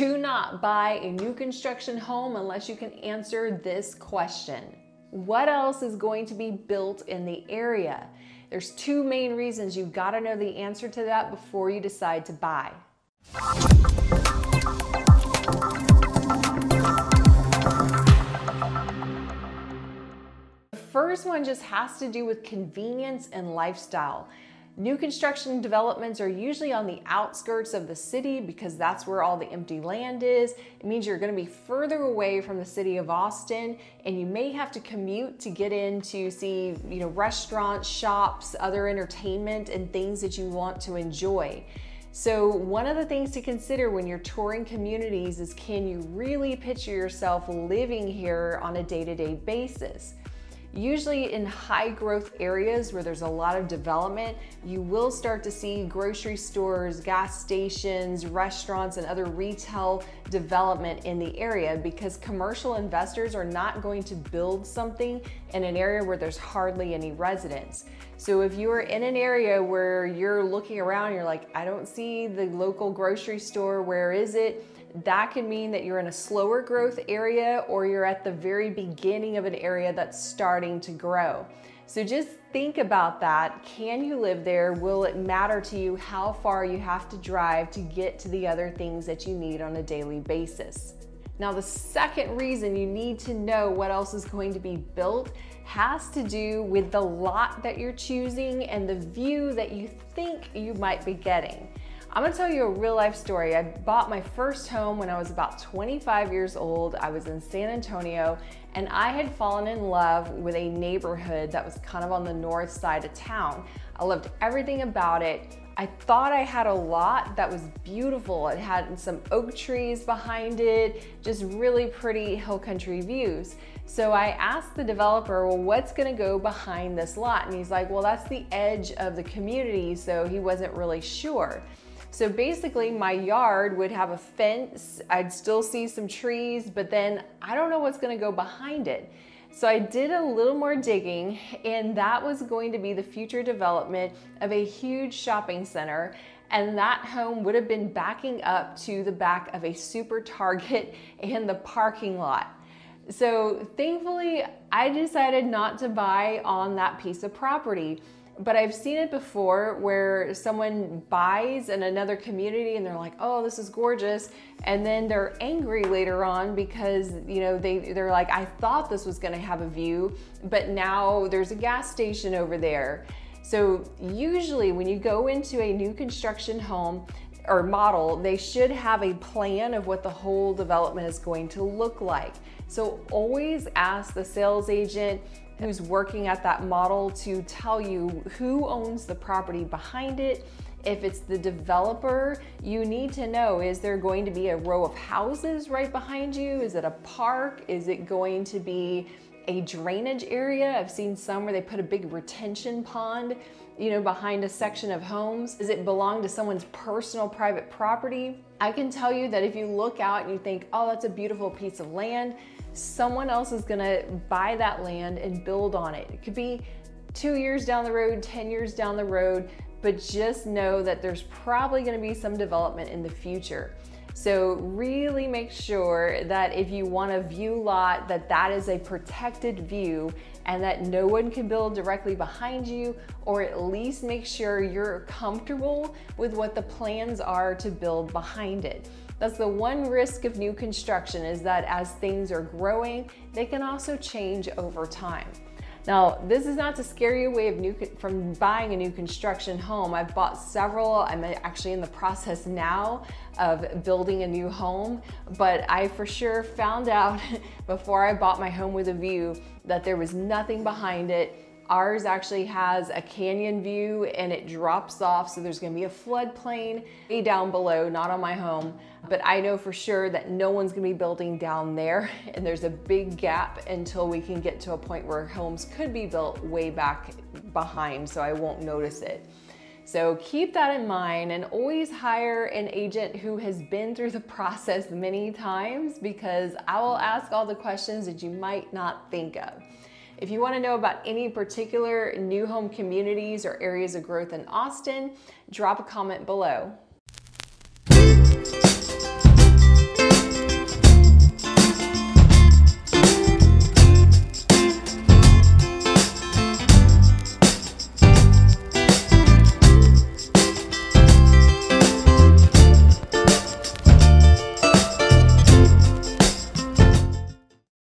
Do not buy a new construction home unless you can answer this question. What else is going to be built in the area? There's two main reasons you've got to know the answer to that before you decide to buy. The first one just has to do with convenience and lifestyle. New construction developments are usually on the outskirts of the city because that's where all the empty land is. It means you're going to be further away from the city of Austin, and you may have to commute to get in to see, restaurants, shops, other entertainment, and things that you want to enjoy. So one of the things to consider when you're touring communities is, can you really picture yourself living here on a day-to-day basis? Usually in high growth areas where there's a lot of development, you will start to see grocery stores, gas stations, restaurants, and other retail development in the area, because commercial investors are not going to build something in an area where there's hardly any residents. So if you are in an area where you're looking around and you're like, I don't see the local grocery store, where is it? That can mean that you're in a slower growth area, or you're at the very beginning of an area that's starting to grow. So just think about that. Can you live there? Will it matter to you how far you have to drive to get to the other things that you need on a daily basis? Now, the second reason you need to know what else is going to be built has to do with the lot that you're choosing and the view that you think you might be getting. I'm gonna tell you a real life story. I bought my first home when I was about 25 years old. I was in San Antonio, and I had fallen in love with a neighborhood that was kind of on the north side of town. I loved everything about it. I thought I had a lot that was beautiful. It had some oak trees behind it, just really pretty hill country views. So I asked the developer, well, what's gonna go behind this lot? And he's like, well, that's the edge of the community. So he wasn't really sure. So basically my yard would have a fence, I'd still see some trees, but then I don't know what's gonna go behind it. So I did a little more digging, and that was going to be the future development of a huge shopping center. And that home would have been backing up to the back of a super Target and the parking lot. So thankfully, I decided not to buy on that piece of property. But I've seen it before where someone buys in another community and they're like, oh, this is gorgeous. And then they're angry later on because they're like, I thought this was gonna have a view, but now there's a gas station over there. So usually when you go into a new construction home or model, they should have a plan of what the whole development is going to look like. So always ask the sales agent who's working at that model to tell you who owns the property behind it. If it's the developer, you need to know, is there going to be a row of houses right behind you? Is it a park? Is it going to be a drainage area? I've seen some where they put a big retention pond, behind a section of homes. Does it belong to someone's personal private property? I can tell you that if you look out and you think, oh, that's a beautiful piece of land, someone else is gonna buy that land and build on it. It could be 2 years down the road, 10 years down the road, but just know that there's probably gonna be some development in the future. So really make sure that if you want a view lot, that is a protected view and that no one can build directly behind you, or at least make sure you're comfortable with what the plans are to build behind it. That's the one risk of new construction, is that as things are growing, they can also change over time. Now, this is not to scare you away from buying a new construction home. I've bought several. I'm actually in the process now of building a new home, but I for sure found out before I bought my home with a view that there was nothing behind it. Ours actually has a canyon view and it drops off, so there's gonna be a floodplain way down below, not on my home. But I know for sure that no one's gonna be building down there, and there's a big gap until we can get to a point where homes could be built way back behind, so I won't notice it. So keep that in mind, and always hire an agent who has been through the process many times, because I will ask all the questions that you might not think of. If you want to know about any particular new home communities or areas of growth in Austin, drop a comment below.